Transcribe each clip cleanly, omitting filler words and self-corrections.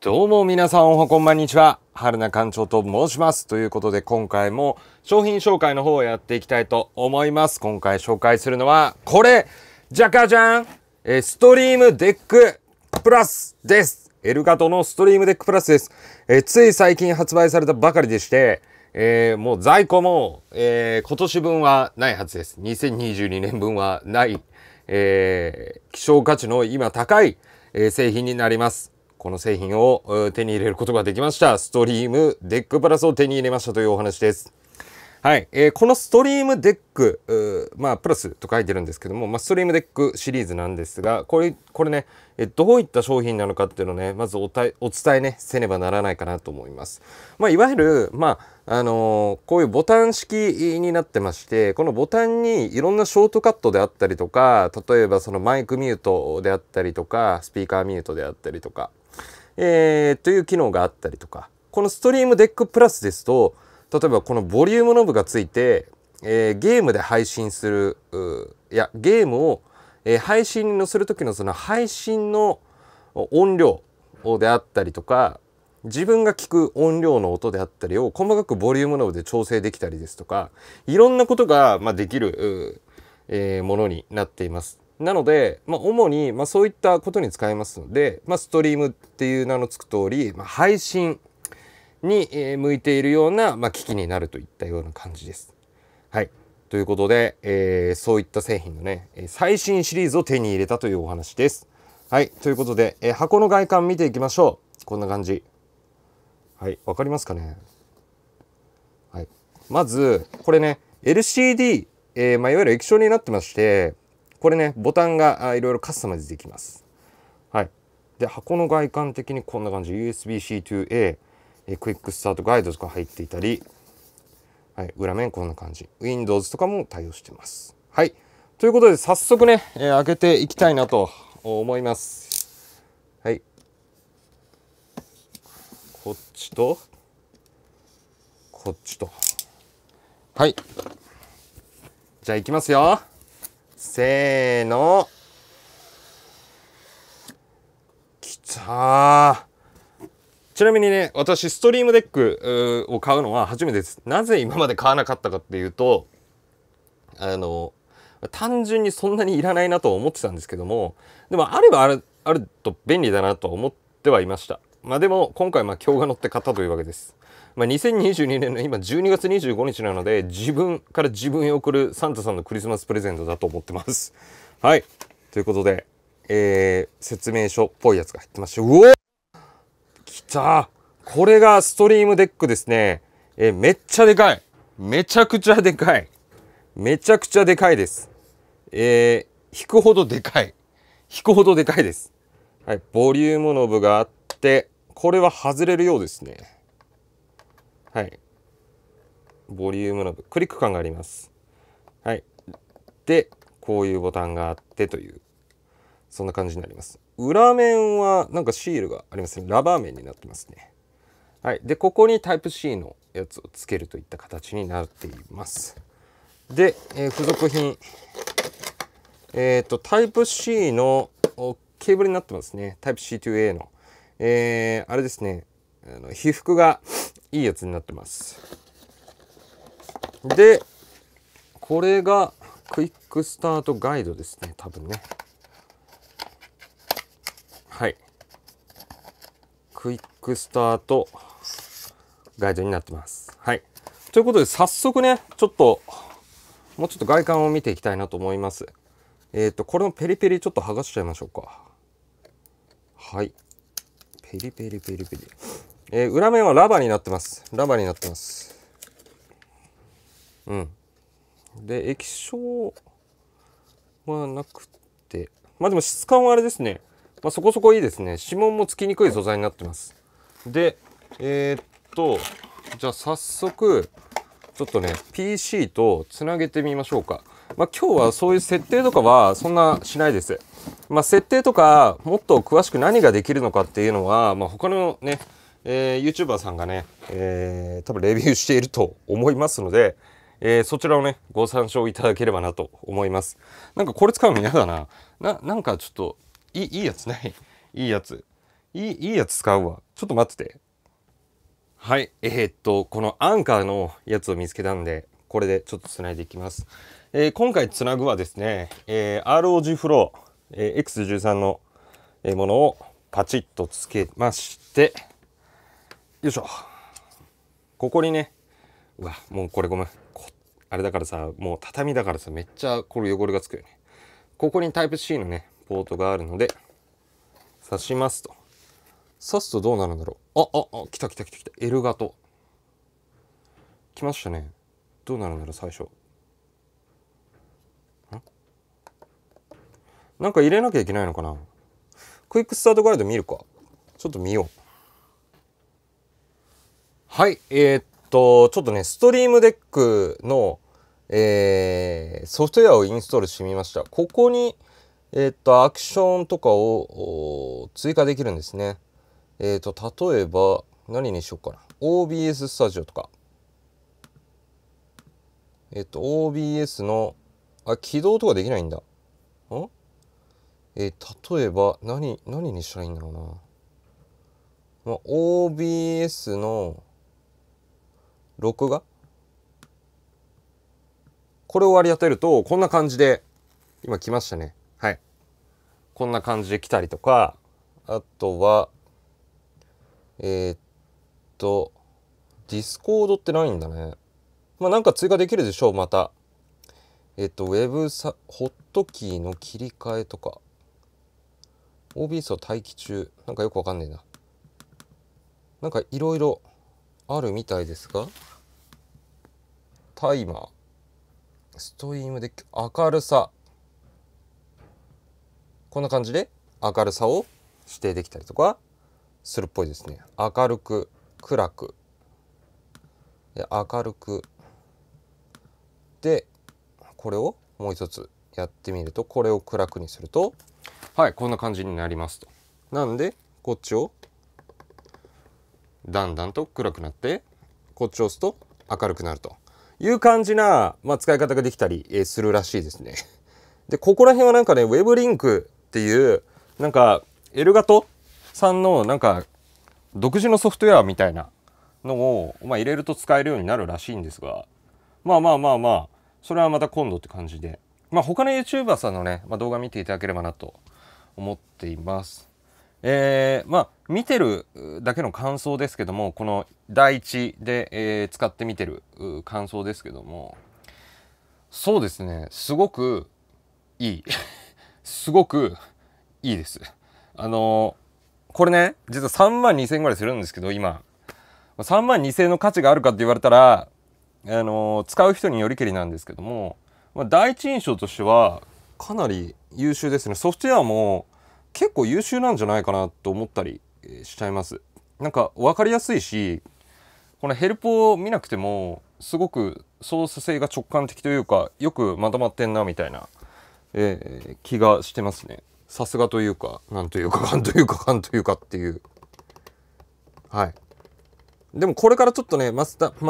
どうも皆さん、おはこんばんにちは。春名館長と申します。ということで、今回も商品紹介の方をやっていきたいと思います。今回紹介するのは、これじゃかじゃん、ストリームデックプラスです。エルガトのストリームデックプラスです。つい最近発売されたばかりでして、もう在庫も、今年分はないはずです。2022年分はない、希少価値の今高い、製品になります。この製品を手に入れることができました。ストリームデックプラスを手に入れましたというお話です。はい。このストリームデック、プラスと書いてるんですけども、ストリームデックシリーズなんですが、これね、どういった商品なのかっていうのをね、まずお伝えね、せねばならないかなと思います。いわゆる、こういうボタン式になってまして、このボタンにいろんなショートカットであったりとか、例えばそのマイクミュートであったりとか、スピーカーミュートであったりとか、という機能があったりとか、このストリームデックプラスですと、例えばこのボリュームノブがついて、ゲームで配信する、ゲームを、配信のする時のその配信の音量であったりとか、自分が聞く音量の音であったりを細かくボリュームノブで調整できたりですとか、いろんなことが、できる、ものになっています。なので、主に、そういったことに使えますので、ストリームっていう名のつく通り、配信に向いているような、機器になるといったような感じです。はい。ということで、そういった製品のね、最新シリーズを手に入れたというお話です。はい。ということで、箱の外観見ていきましょう。こんな感じ。はい。わかりますかね？はい。まず、これね、LCD、いわゆる液晶になってまして、これね、ボタンがいろいろカスタマイズできます。はい。で、箱の外観的にこんな感じ。USB-C to A、クイックスタートガイドとか入っていたり、はい、裏面こんな感じ。Windows とかも対応してます。はい。ということで、早速ね、開けていきたいなと思います。はい。こっちと、こっちと。はい。じゃあ、いきますよ。せーの。きたー。ちなみにね、私ストリームデックを買うのは初めてです。なぜ今まで買わなかったかっていうと、単純にそんなにいらないなと思ってたんですけども、でもあればあると便利だなと思ってはいました。でも今回興が乗って買ったというわけです。2022年の今12月25日なので、自分から自分へ送るサンタさんのクリスマスプレゼントだと思ってます。はい。ということで、説明書っぽいやつが入ってまして、うおー、きた。これがストリームデックですね。めっちゃでかい。めちゃくちゃでかい。めちゃくちゃでかいです。引くほどでかい。引くほどでかいです。はい。ボリュームノブがあって、これは外れるようですね。はい。ボリュームノブ。クリック感があります。はい。で、こういうボタンがあってという、そんな感じになります。裏面はなんかシールがありますね。ラバー面になってますね。はい。で、ここにタイプ C のやつをつけるといった形になっています。で、付属品。タイプ C のケーブルになってますね。タイプ C to A の。あれですね。被覆がいいやつになってます。で、これがクイックスタートガイドですね。多分ね。はい。クイックスタートガイドになってます。はい。ということで、早速ね、もうちょっと外観を見ていきたいなと思います。これのペリペリちょっと剥がしちゃいましょうか。はい。ペリペリペリペリ。裏面はラバーになってます。ラバーになってます。うん。で、液晶はなくて。でも質感はあれですね。そこそこいいですね。指紋もつきにくい素材になってます。で、じゃあ早速、ちょっとね、PC とつなげてみましょうか。今日はそういう設定とかはそんなしないです。設定とか、もっと詳しく何ができるのかっていうのは、他のね、YouTuber さんがね、多分レビューしていると思いますので、そちらをね、ご参照いただければなと思います。なんかこれ使うの嫌だな。なんかちょっと、いいやつない。いいやつ使うわ。ちょっと待ってて。はい、このアンカーのやつを見つけたんで、これでちょっとつないでいきます。今回つなぐはですね、ROG フロー X13 のものをパチッとつけまして、よいしょ。ここにね、うわ、もうこれごめん。あれだからさ、もう畳だからさ、めっちゃこれ汚れがつくよね。ここにタイプ C のね、ポートがあるので、刺しますと。刺すとどうなるんだろう。来た来た来た来た。L 型。来ましたね。どうなるんだろう、最初。なんか入れなきゃいけないのかな。クイックスタートガイド見るか。ちょっと見よう。はい、ちょっとね、ストリームデックの、ソフトウェアをインストールしてみました。ここに、アクションとかを追加できるんですね。例えば、何にしようかな。OBS Studio とか。OBS の、起動とかできないんだ。例えば、何にしたらいいんだろうな。まあ、OBS の、録画？これを割り当てると、こんな感じで、今来ましたね。はい。こんな感じで来たりとか、あとは、ディスコードってないんだね。まあ、なんか追加できるでしょう、また。ウェブホットキーの切り替えとか。OBS を待機中。なんかよくわかんねえな。なんかいろいろあるみたいですが、タイマー、ストリームデッキ、明るさ。こんな感じで明るさを指定できたりとかするっぽいですね。明るく、暗く。で、明るく。で、これをもう一つやってみると、これを暗くにすると、はい、こんな感じになりますと。なんで、こっちをだんだんと暗くなって、こっちを押すと明るくなるという感じな、まあ、使い方ができたりするらしいですね。で、ここら辺はなんかね、WebLink っていうなんかエルガトさんのなんか独自のソフトウェアみたいなのを、まあ、入れると使えるようになるらしいんですが、まあまあまあまあ、それはまた今度って感じで、まあ、他の YouTuber さんのね、まあ、動画見ていただければなと思っています。まあ見てるだけの感想ですけども、この第一で、使って見てる感想ですけども、そうですね、すごくいいすごくいいです。これね、実は32,000円ぐらいするんですけど、今32,000円の価値があるかって言われたら、使う人によりけりなんですけども、まあ、第一印象としてはかなり優秀ですね。ソフトウェアも結構優秀なんじゃないかなと思ったりしちゃいます。なんか分かりやすいし、このヘルプを見なくてもすごく操作性が直感的というか、よくまとまってんなみたいな、気がしてますね。さすがというか、なんというか、かんというか、かんというかっていう。はい。でもこれからちょっとね、ま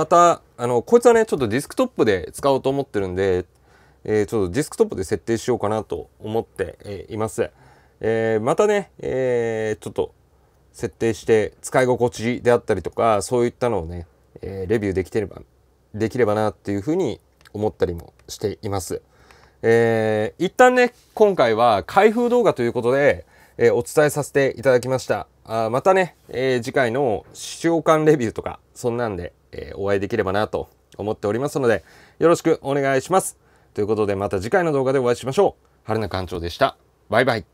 たこいつはね、ちょっとディスクトップで使おうと思ってるんで、ちょっとディスクトップで設定しようかなと思って、います。またね、ちょっと設定して使い心地であったりとか、そういったのをね、レビューできればなっていうふうに思ったりもしています。一旦ね、今回は開封動画ということで、お伝えさせていただきました。またね、次回の試乗感レビューとかそんなんで、お会いできればなと思っておりますので、よろしくお願いします。ということで、また次回の動画でお会いしましょう。春名館長でした。バイバイ。